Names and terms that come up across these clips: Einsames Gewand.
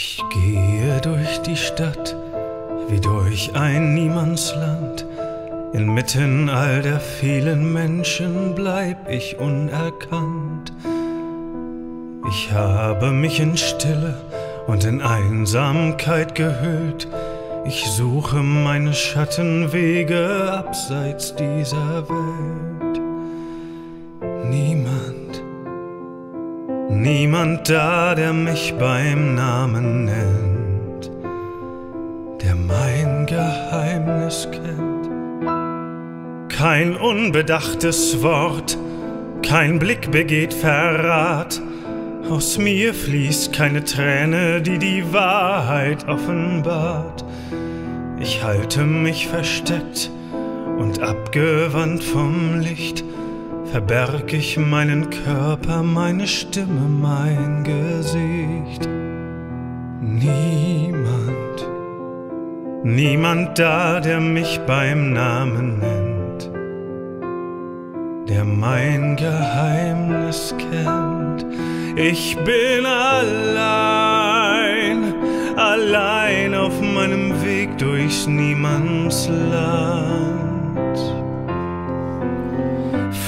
Ich gehe durch die Stadt, wie durch ein Niemandsland. Inmitten all der vielen Menschen bleib ich unerkannt. Ich habe mich in Stille und in Einsamkeit gehüllt. Ich suche meine Schattenwege abseits dieser Welt. Niemand da, der mich beim Namen nennt, der mein Geheimnis kennt. Kein unbedachtes Wort, kein Blick begeht Verrat. Aus mir fließt keine Träne, die die Wahrheit offenbart. Ich halte mich versteckt und abgewandt vom Licht. Verberg ich meinen Körper, meine Stimme, mein Gesicht. Niemand da, der mich beim Namen nennt, der mein Geheimnis kennt. Ich bin allein auf meinem Weg durchs Niemandsland.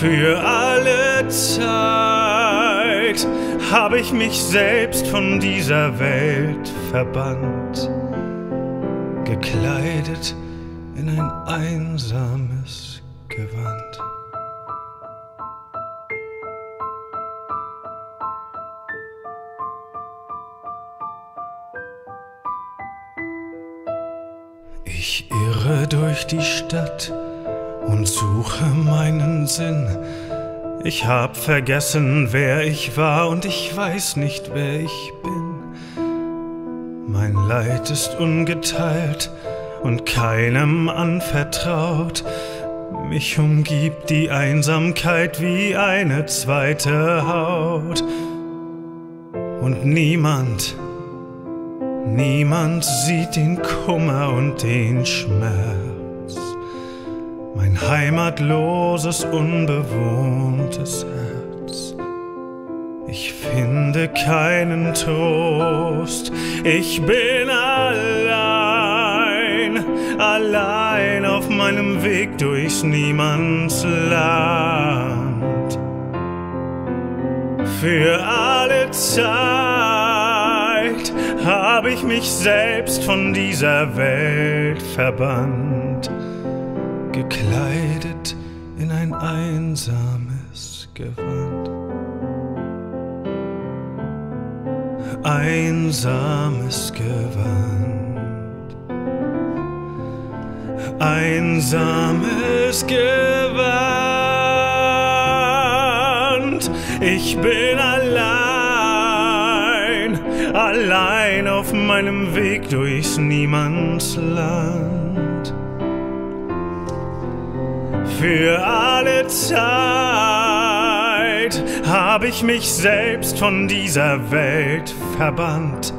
Für alle Zeit habe ich mich selbst von dieser Welt verbannt, gekleidet in ein einsames Gewand. Ich irre durch die Stadt und suche meinen Sinn. Ich hab vergessen, wer ich war, und ich weiß nicht, wer ich bin. Mein Leid ist ungeteilt und keinem anvertraut. Mich umgibt die Einsamkeit wie eine zweite Haut. Und niemand sieht den Kummer und den Schmerz. Mein heimatloses, unbewohntes Herz. Ich finde keinen Trost. Ich bin allein auf meinem Weg durchs Niemandsland. Für alle Zeit habe ich mich selbst von dieser Welt verbannt, gekleidet in ein einsames Gewand. Einsames Gewand. Einsames Gewand. Ich bin allein auf meinem Weg durchs Niemandsland. Für alle Zeit habe ich mich selbst von dieser Welt verbannt,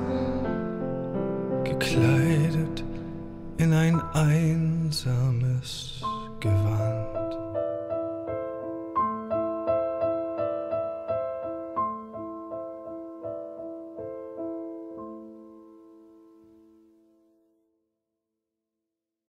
gekleidet in ein einsames Gewand.